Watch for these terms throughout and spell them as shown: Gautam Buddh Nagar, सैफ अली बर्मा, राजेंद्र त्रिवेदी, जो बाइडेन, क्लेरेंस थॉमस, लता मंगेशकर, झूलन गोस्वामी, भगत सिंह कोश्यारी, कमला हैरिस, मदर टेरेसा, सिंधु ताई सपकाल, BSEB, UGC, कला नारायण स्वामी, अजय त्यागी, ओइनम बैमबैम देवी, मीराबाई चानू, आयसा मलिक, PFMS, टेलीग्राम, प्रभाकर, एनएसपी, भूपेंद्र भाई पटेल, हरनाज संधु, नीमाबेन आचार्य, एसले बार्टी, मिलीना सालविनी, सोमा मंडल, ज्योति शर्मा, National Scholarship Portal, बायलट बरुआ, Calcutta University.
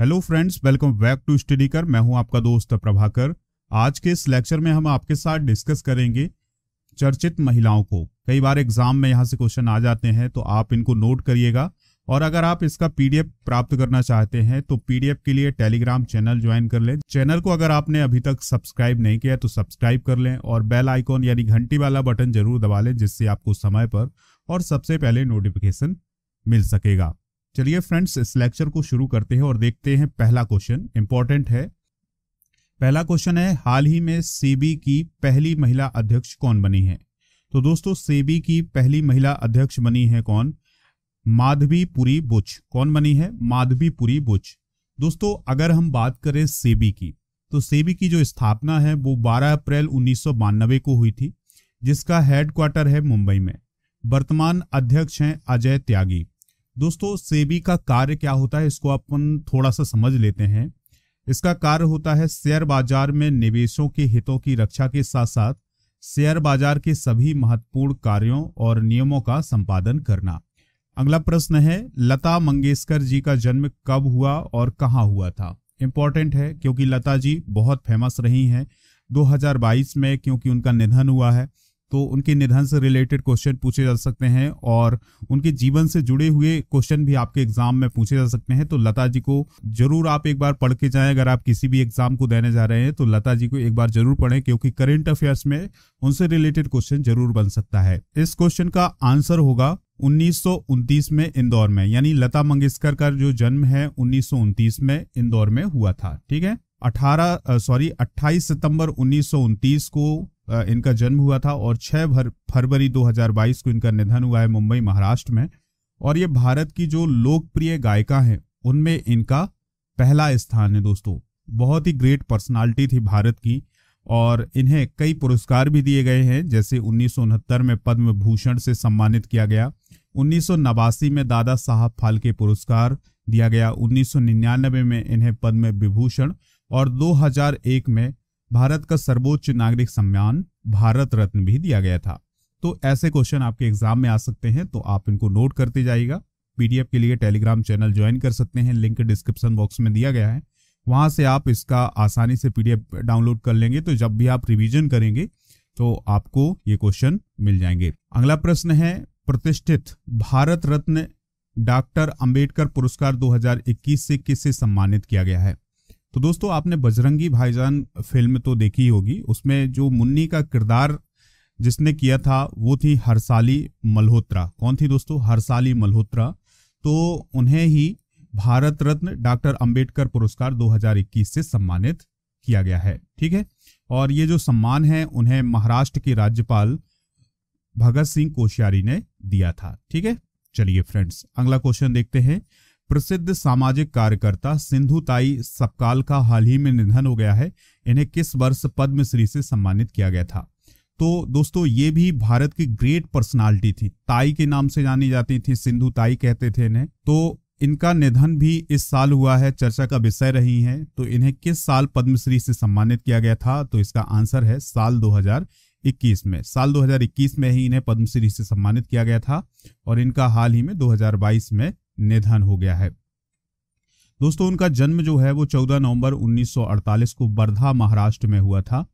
Hello friends, welcome back to study कर। मैं हूं आपका दोस्त प्रभाकर। आज के इस लेक्चर में हम आपके साथ डिस्कस करेंगे चर्चित महिलाओं को। कई बार एग्जाम में यहां से क्वेश्चन आ जाते हैं, तो आप इनको नोट करिएगा। और अगर आप इसका पीडीएफ प्राप्त करना चाहते हैं तो पीडीएफ के लिए टेलीग्राम चैनल ज्वाइन कर लें। चैनल को अगर आपने अभी तक सब्सक्राइब नहीं किया तो सब्सक्राइब कर लें और बेल आइकॉन यानी घंटी वाला बटन जरूर दबा लें, जिससे आपको समय पर और सबसे पहले नोटिफिकेशन मिल सकेगा। चलिए फ्रेंड्स, इस लेक्चर को शुरू करते हैं और देखते हैं पहला क्वेश्चन। इंपॉर्टेंट है। पहला क्वेश्चन है, हाल ही में सेबी की पहली महिला अध्यक्ष कौन बनी है? तो दोस्तों, सेबी की पहली महिला अध्यक्ष बनी है कौन? माधवी पुरी बुच। कौन बनी है? माधवी पुरी बुच। दोस्तों, अगर हम बात करें सेबी की, तो सेबी की जो स्थापना है वो 12 अप्रैल 1992 को हुई थी, जिसका हेडक्वार्टर है मुंबई में। वर्तमान अध्यक्ष हैं अजय त्यागी। दोस्तों, सेबी का कार्य क्या होता है, इसको अपन थोड़ा सा समझ लेते हैं। इसका कार्य होता है शेयर बाजार में निवेशों के हितों की रक्षा के साथ साथ शेयर बाजार के सभी महत्वपूर्ण कार्यों और नियमों का संपादन करना। अगला प्रश्न है, लता मंगेशकर जी का जन्म कब हुआ और कहाँ हुआ था? इम्पोर्टेंट है, क्योंकि लता जी बहुत फेमस रही हैं। 2022 में क्योंकि उनका निधन हुआ है, तो उनके निधन से रिलेटेड क्वेश्चन पूछे जा सकते हैं और उनके जीवन से जुड़े हुए क्वेश्चन भी आपके एग्जाम में पूछे जा सकते हैं। तो लता जी को जरूर आप एक बार पढ़ के जाएं। अगर आप किसी भी एग्जाम को देने जा रहे हैं तो लता जी को एक बार जरूर पढ़ें, क्योंकि करंट अफेयर्स में उनसे रिलेटेड क्वेश्चन जरूर बन सकता है। इस क्वेश्चन का आंसर होगा 1929 में इंदौर में, यानी लता मंगेशकर का जो जन्म है 1929 में इंदौर में हुआ था। ठीक है, 28 सितंबर 1929 को इनका जन्म हुआ था और 6 फरवरी 2022 को इनका निधन हुआ है मुंबई महाराष्ट्र में। और ये भारत की जो लोकप्रिय गायिका हैं उनमें इनका पहला स्थान है। दोस्तों, बहुत ही ग्रेट पर्सनालिटी थी भारत की और इन्हें कई पुरस्कार भी दिए गए हैं, जैसे 1969 में पद्म भूषण से सम्मानित किया गया, 1989 में दादा साहब फाल्के पुरस्कार दिया गया, 1999 में इन्हें पद्म विभूषण और 2001 में भारत का सर्वोच्च नागरिक सम्मान भारत रत्न भी दिया गया था। तो ऐसे क्वेश्चन आपके एग्जाम में आ सकते हैं, तो आप इनको नोट करते जाइएगा। पीडीएफ के लिए टेलीग्राम चैनल ज्वाइन कर सकते हैं, लिंक डिस्क्रिप्शन बॉक्स में दिया गया है, वहां से आप इसका आसानी से पीडीएफ डाउनलोड कर लेंगे। तो जब भी आप रिवीजन करेंगे तो आपको ये क्वेश्चन मिल जाएंगे। अगला प्रश्न है, प्रतिष्ठित भारत रत्न डॉक्टर अंबेडकर पुरस्कार 2021 से किसे सम्मानित किया गया है? तो दोस्तों, आपने बजरंगी भाईजान फिल्म तो देखी होगी, उसमें जो मुन्नी का किरदार जिसने किया था वो थी हरसाली मल्होत्रा। कौन थी दोस्तों? हरसाली मल्होत्रा। तो उन्हें ही भारत रत्न डॉक्टर अंबेडकर पुरस्कार 2021 से सम्मानित किया गया है। ठीक है, और ये जो सम्मान है उन्हें महाराष्ट्र के राज्यपाल भगत सिंह कोश्यारी ने दिया था। ठीक है, चलिए फ्रेंड्स, अगला क्वेश्चन देखते हैं। प्रसिद्ध सामाजिक कार्यकर्ता सिंधु ताई सपकाल का हाल ही में निधन हो गया है। इन्हें किस वर्ष पद्मश्री से सम्मानित किया गया था? तो दोस्तों, ये भी भारत की ग्रेट पर्सनालिटी थी, ताई के नाम से जानी जाती थी, सिंधु ताई कहते थे इन्हें। तो इनका निधन भी इस साल हुआ है, चर्चा का विषय रही है। तो इन्हें किस साल पद्मश्री से सम्मानित किया गया था? तो इसका आंसर है साल 2021 में। साल 2021 में ही इन्हें पद्मश्री से सम्मानित किया गया था और इनका हाल ही में 2022 में निधन हो गया है। दोस्तों, उनका जन्म जो है वो 14 नवंबर 1948 को वर्धा महाराष्ट्र में हुआ था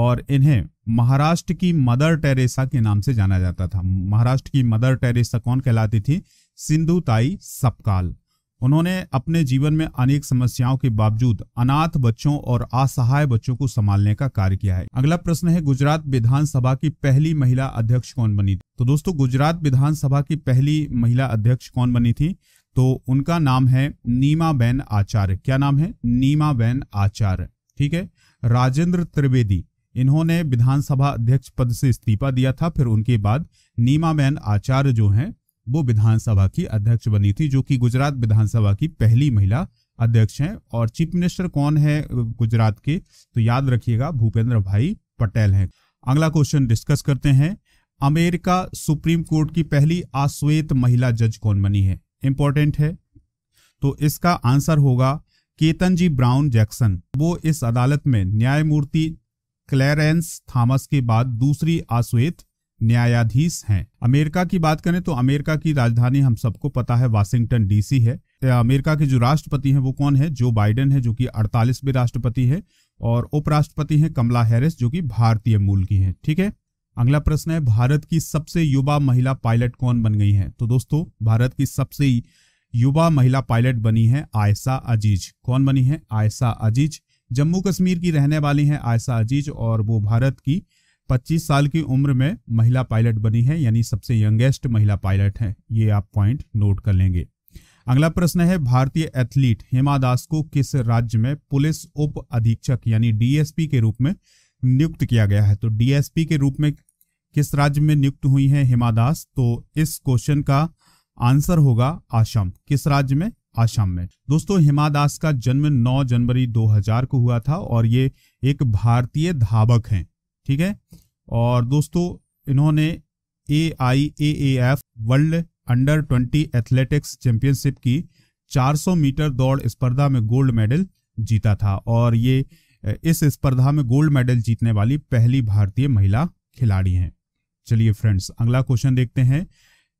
और इन्हें महाराष्ट्र की मदर टेरेसा के नाम से जाना जाता था। महाराष्ट्र की मदर टेरेसा कौन कहलाती थी? सिंधु ताई सपकाल। उन्होंने अपने जीवन में अनेक समस्याओं के बावजूद अनाथ बच्चों और असहाय बच्चों को संभालने का कार्य किया है। अगला प्रश्न है, गुजरात विधानसभा की पहली महिला अध्यक्ष कौन बनी थी? तो दोस्तों, गुजरात विधानसभा की पहली महिला अध्यक्ष कौन बनी थी? तो उनका नाम है नीमाबेन आचार्य। क्या नाम है? नीमाबेन आचार्य। ठीक है, राजेंद्र त्रिवेदी, इन्होंने विधानसभा अध्यक्ष पद से इस्तीफा दिया था, फिर उनके बाद नीमाबेन आचार्य जो है वो विधानसभा की अध्यक्ष बनी थी, जो कि गुजरात विधानसभा की पहली महिला अध्यक्ष हैं। और चीफ मिनिस्टर कौन है गुजरात के? तो याद रखिएगा, भूपेंद्र भाई पटेल हैं। अगला क्वेश्चन डिस्कस करते हैं, अमेरिका सुप्रीम कोर्ट की पहली अश्वेत महिला जज कौन बनी है? इंपॉर्टेंट है, तो इसका आंसर होगा केतनजी ब्राउन जैक्सन। वो इस अदालत में न्यायमूर्ति क्लेरेंस थॉमस के बाद दूसरी अश्वेत न्यायाधीश हैं। अमेरिका की बात करें तो अमेरिका की राजधानी हम सबको पता है वाशिंगटन डीसी है। अमेरिका के जो राष्ट्रपति हैं वो कौन है, जो बाइडेन है जो कि 48वें राष्ट्रपति है, और उपराष्ट्रपति हैं कमला हैरिस जो कि भारतीय मूल की हैं। ठीक है, अगला प्रश्न है भारत की सबसे युवा महिला पायलट कौन बन गई है। तो दोस्तों भारत की सबसे युवा महिला पायलट बनी है आयसा अजीज। कौन बनी है? आयसा अजीज। जम्मू कश्मीर की रहने वाली हैं आयसा अजीज, और वो भारत की 25 साल की उम्र में महिला पायलट बनी है, यानी सबसे यंगेस्ट महिला पायलट है। ये आप पॉइंट नोट कर लेंगे। अगला प्रश्न है भारतीय एथलीट हिमा दास को किस राज्य में पुलिस उप अधीक्षक यानी डीएसपी के रूप में नियुक्त किया गया है। तो डीएसपी के रूप में किस राज्य में नियुक्त हुई है हिमा दास, तो इस क्वेश्चन का आंसर होगा आसाम। किस राज्य में? आसाम में। दोस्तों हिमा दास का जन्म 9 जनवरी 2000 को हुआ था, और ये एक भारतीय धावक हैं। ठीक है, और दोस्तों इन्होंने AIAAF world under 20 athletics championship की 400 मीटर दौड़ स्पर्धा में गोल्ड मेडल जीता था, और ये इस स्पर्धा में गोल्ड मेडल जीतने वाली पहली भारतीय महिला खिलाड़ी हैं। चलिए फ्रेंड्स, अगला क्वेश्चन देखते हैं।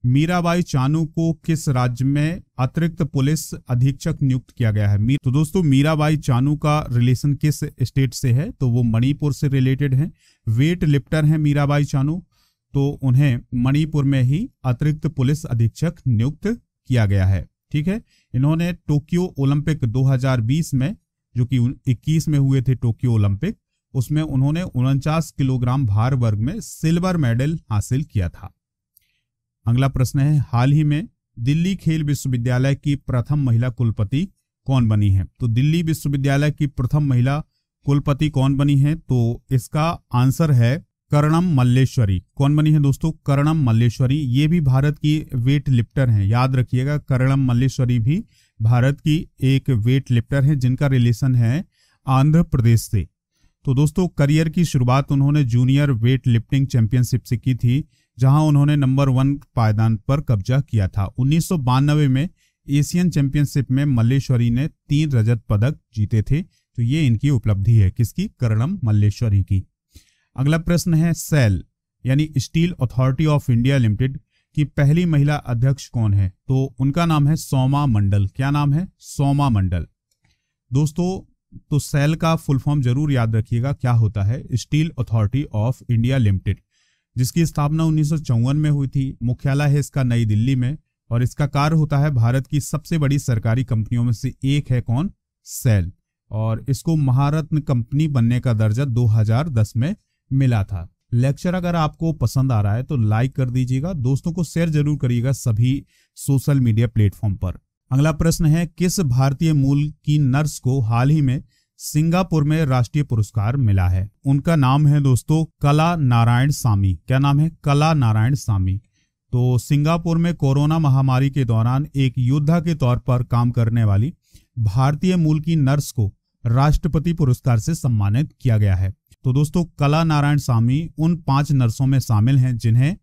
मीराबाई चानू को किस राज्य में अतिरिक्त पुलिस अधीक्षक नियुक्त किया गया है। तो दोस्तों मीराबाई चानू का रिलेशन किस स्टेट से है, तो वो मणिपुर से रिलेटेड है। वेट लिफ्टर है मीराबाई चानू, तो उन्हें मणिपुर में ही अतिरिक्त पुलिस अधीक्षक नियुक्त किया गया है। ठीक है, इन्होंने टोक्यो ओलंपिक 2020 में, जो कि 21 में हुए थे टोक्यो ओलंपिक, उसमें उन्होंने 49 किलोग्राम भार वर्ग में सिल्वर मेडल हासिल किया था। अगला प्रश्न है हाल ही में दिल्ली खेल विश्वविद्यालय की प्रथम महिला कुलपति कौन बनी है। तो दिल्ली विश्वविद्यालय की प्रथम महिला कुलपति कौन बनी है, तो इसका आंसर है करणम मल्लेश्वरी। कौन बनी है दोस्तों? करणम मल्लेश्वरी। ये भी भारत की वेट लिफ्टर हैं, याद रखिएगा। करणम मल्लेश्वरी भी भारत की एक वेट लिफ्टर हैं, जिनका रिलेशन है आंध्र प्रदेश से। तो दोस्तों करियर की शुरुआत उन्होंने जूनियर वेट लिफ्टिंग चैंपियनशिप से की थी, जहां उन्होंने नंबर 1 पायदान पर कब्जा किया था। 1992 में एशियन चैंपियनशिप में मल्लेश्वरी ने 3 रजत पदक जीते थे। तो ये इनकी उपलब्धि है, किसकी? करणम मल्लेश्वरी की। अगला प्रश्न है सेल यानी steel authority of India limited की पहली महिला अध्यक्ष कौन है, तो उनका नाम है सोमा मंडल। क्या नाम है? सोमा मंडल। दोस्तों तो सेल का फुल फॉर्म जरूर याद रखिएगा, क्या होता है? Steel authority of India limited, जिसकी स्थापना 1954 में हुई थी। मुख्यालय है इसका नई दिल्ली में, और इसका कार्य होता है भारत की सबसे बड़ी सरकारी कंपनियों में से एक है कौन? सेल। और इसको महारत्न कंपनी बनने का दर्जा 2010 में मिला था। लेक्चर अगर आपको पसंद आ रहा है तो लाइक कर दीजिएगा, दोस्तों को शेयर जरूर करिएगा सभी सोशल मीडिया प्लेटफॉर्म पर। अगला प्रश्न है किस भारतीय मूल की नर्स को हाल ही में सिंगापुर में राष्ट्रीय पुरस्कार मिला है। उनका नाम है दोस्तों कला नारायण स्वामी। क्या नाम है? कला नारायण स्वामी। तो सिंगापुर में कोरोना महामारी के दौरान एक योद्धा के तौर पर काम करने वाली भारतीय मूल की नर्स को राष्ट्रपति पुरस्कार से सम्मानित किया गया है। तो दोस्तों कला नारायण स्वामी उन 5 नर्सों में शामिल हैं जिन्हें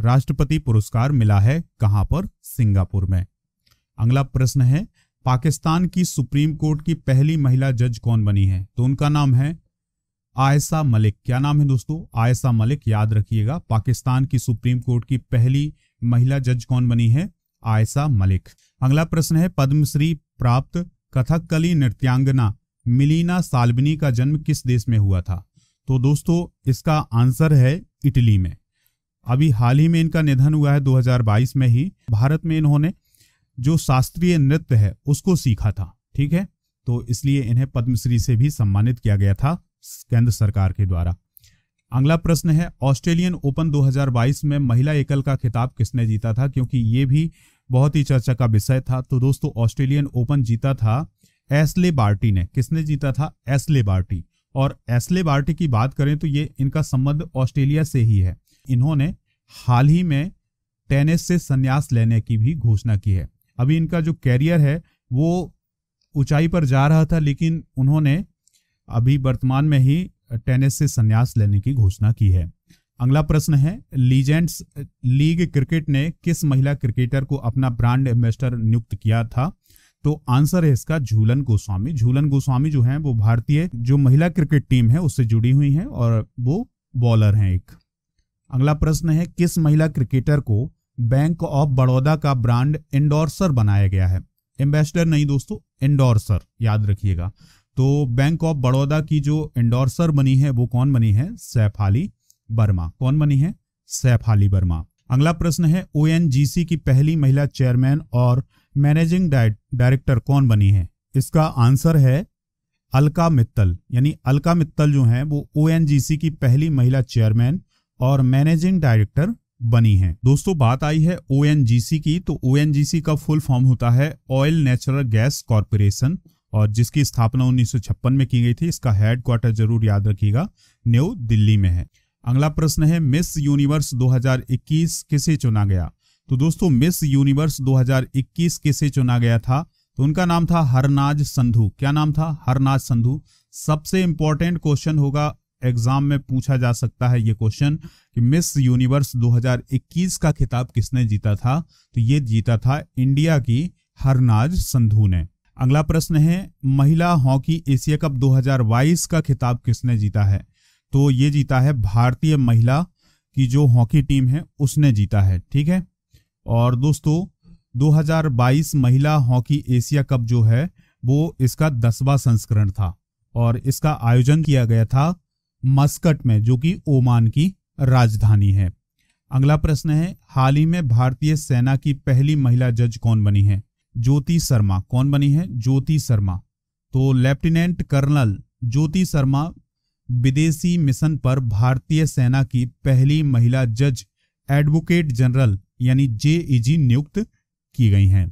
राष्ट्रपति पुरस्कार मिला है। कहां पर? सिंगापुर में। अगला प्रश्न है पाकिस्तान की सुप्रीम कोर्ट की पहली महिला जज कौन बनी है, तो उनका नाम है आयसा मलिक। क्या नाम है दोस्तों? आयसा मलिक। याद रखिएगा, पाकिस्तान की सुप्रीम कोर्ट की पहली महिला जज कौन बनी है? आयसा मलिक। अगला प्रश्न है पद्मश्री प्राप्त कथकली नृत्यांगना मिलीना सालविनी का जन्म किस देश में हुआ था। तो दोस्तों इसका आंसर है इटली में। अभी हाल ही में इनका निधन हुआ है 2022 में ही। भारत में इन्होंने जो शास्त्रीय नृत्य है उसको सीखा था। ठीक है, तो इसलिए इन्हें पद्मश्री से भी सम्मानित किया गया था केंद्र सरकार के द्वारा। अगला प्रश्न है ऑस्ट्रेलियन ओपन 2022 में महिला एकल का खिताब किसने जीता था, क्योंकि ये भी बहुत ही चर्चा का विषय था। तो दोस्तों ऑस्ट्रेलियन ओपन जीता था एसले बार्टी ने। किसने जीता था? एसले बार्टी। और एसले बार्टी की बात करें तो ये इनका संबंध ऑस्ट्रेलिया से ही है। इन्होंने हाल ही में टेनिस से संन्यास लेने की भी घोषणा की है। अभी इनका जो कैरियर है वो ऊंचाई पर जा रहा था, लेकिन उन्होंने अभी वर्तमान में ही टेनिस से संन्यास लेने की घोषणा की है। अगला प्रश्न है लीजेंड्स लीग क्रिकेट ने किस महिला क्रिकेटर को अपना ब्रांड एम्बेसडर नियुक्त किया था, तो आंसर है इसका झूलन गोस्वामी। झूलन गोस्वामी जो हैं वो भारतीय जो महिला क्रिकेट टीम है उससे जुड़ी हुई हैं, और वो बॉलर हैं एक। अगला प्रश्न है किस महिला क्रिकेटर को बैंक ऑफ बड़ौदा का ब्रांड एंडोर्सर बनाया गया है। एम्बेसडर नहीं दोस्तों, एंडोर्सर याद रखिएगा। तो बैंक ऑफ बड़ौदा की जो एंडोर्सर बनी है वो कौन बनी है? सैफ अली बर्मा। कौन बनी है? सैफ अली बर्मा। अगला प्रश्न है ओएनजीसी की पहली महिला चेयरमैन और मैनेजिंग डायरेक्टर कौन बनी है? इसका आंसर है अलका मित्तल। यानी अलका मित्तल जो है वो ओएनजीसी की पहली महिला चेयरमैन और मैनेजिंग डायरेक्टर बनी है। दोस्तों बात आई है ओएनजीसी की, तो ओएनजीसी का फुल फॉर्म होता है ऑयल नेचुरल गैस कॉरपोरेशन और जिसकी स्थापना 1956 में की गई थी। इसका हेडक्वार्टर जरूर याद रखिएगा, न्यू दिल्ली में है। अगला प्रश्न है मिस यूनिवर्स 2021 किसे चुना गया? तो दोस्तों मिस यूनिवर्स 2021 किसे चुना गया था? तो उनका नाम था हरनाज संधु। क्या नाम था? हरनाज संधु। सबसे इंपॉर्टेंट क्वेश्चन होगा, एग्जाम में पूछा जा सकता है ये क्वेश्चन कि मिस यूनिवर्स 2021 का खिताब किसने जीता था? तो ये जीता था इंडिया की हरनाज संधु ने। अगला प्रश्न है महिला हॉकी एशिया कप 2022 का खिताब किसने जीता है? तो ये जीता है भारतीय महिला की जो हॉकी टीम है उसने जीता है, ठीक है। और दोस्तों 2022 महिला हॉकी एशिया कप जो है वो इसका 10वां संस्करण था और इसका आयोजन किया गया था मस्कट में जो कि ओमान की राजधानी है। अगला प्रश्न है हाल ही में भारतीय सेना की पहली महिला जज कौन बनी है? ज्योति शर्मा। कौन बनी है? ज्योति शर्मा। तो लेफ्टिनेंट कर्नल ज्योति शर्मा विदेशी मिशन पर भारतीय सेना की पहली महिला जज एडवोकेट जनरल यानी जेईजी नियुक्त की गई हैं।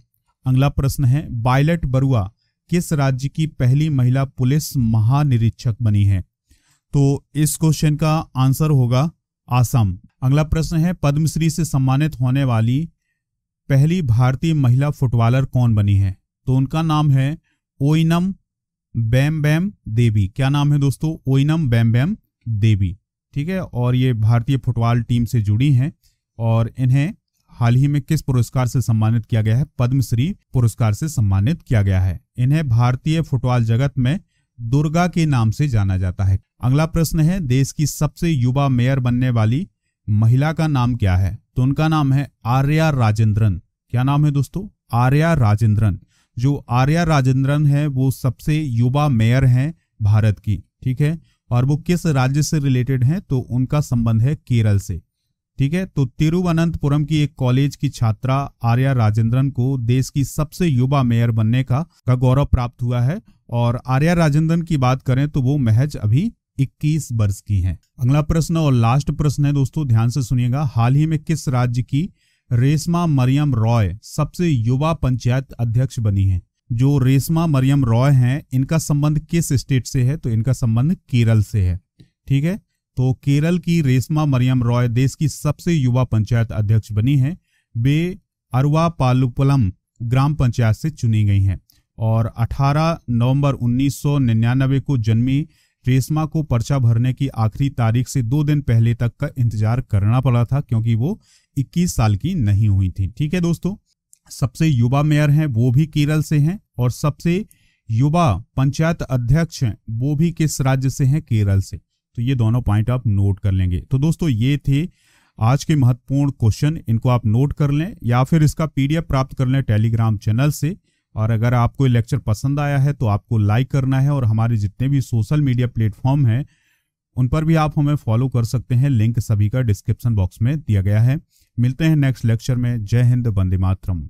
अगला प्रश्न है बायलट बरुआ किस राज्य की पहली महिला पुलिस महानिरीक्षक बनी है? तो इस क्वेश्चन का आंसर होगा आसाम। अगला प्रश्न है पद्मश्री से सम्मानित होने वाली पहली भारतीय महिला फुटबॉलर कौन बनी है? तो उनका नाम है ओइनम बैमबैम देवी। क्या नाम है दोस्तों? ओइनम बैमबैम देवी, ठीक है। और ये भारतीय फुटबॉल टीम से जुड़ी हैं और इन्हें हाल ही में किस पुरस्कार से सम्मानित किया गया है? पद्मश्री पुरस्कार से सम्मानित किया गया है। इन्हें भारतीय फुटबॉल जगत में दुर्गा के नाम से जाना जाता है। अगला प्रश्न है देश की सबसे युवा मेयर बनने वाली महिला का नाम क्या है? तो उनका नाम है आर्या राजेंद्रन। क्या नाम है दोस्तों? आर्या राजेंद्रन। जो आर्या राजेंद्रन है वो सबसे युवा मेयर हैं भारत की, ठीक है। और वो किस राज्य से रिलेटेड हैं? तो उनका संबंध है केरल से, ठीक है। तो तिरुवनंतपुरम की एक कॉलेज की छात्रा आर्या राजेंद्रन को देश की सबसे युवा मेयर बनने का गौरव प्राप्त हुआ है। और आर्या राजेंद्रन की बात करें तो वो महज अभी 21 वर्ष की हैं। अगला प्रश्न और लास्ट प्रश्न है दोस्तों, ध्यान से सुनिएगा। हाल ही में किस राज्य की रेशमा मरियम रॉय सबसे युवा पंचायत अध्यक्ष बनी है? जो रेशमा मरियम रॉय हैं इनका संबंध किस स्टेट से है? तो इनका संबंध केरल से है, ठीक है। तो केरल की रेशमा मरियम रॉय देश की सबसे युवा पंचायत अध्यक्ष बनी है। वे अरवापालुपुलम ग्राम पंचायत से चुनी गई हैं और 18 नवंबर 1999 को जन्मी रेशमा को पर्चा भरने की आखिरी तारीख से 2 दिन पहले तक का इंतजार करना पड़ा था क्योंकि वो 21 साल की नहीं हुई थी, ठीक है दोस्तों। सबसे युवा मेयर हैं वो भी केरल से हैं और सबसे युवा पंचायत अध्यक्ष हैं वो भी किस राज्य से हैं? केरल से। तो ये दोनों पॉइंट आप नोट कर लेंगे। तो दोस्तों ये थे आज के महत्वपूर्ण क्वेश्चन, इनको आप नोट कर लें या फिर इसका पीडीएफ प्राप्त कर लें टेलीग्राम चैनल से। और अगर आपको ये लेक्चर पसंद आया है तो आपको लाइक करना है और हमारे जितने भी सोशल मीडिया प्लेटफॉर्म हैं उन पर भी आप हमें फॉलो कर सकते हैं। लिंक सभी का डिस्क्रिप्शन बॉक्स में दिया गया है। मिलते हैं नेक्स्ट लेक्चर में। जय हिंद, वंदे मातरम।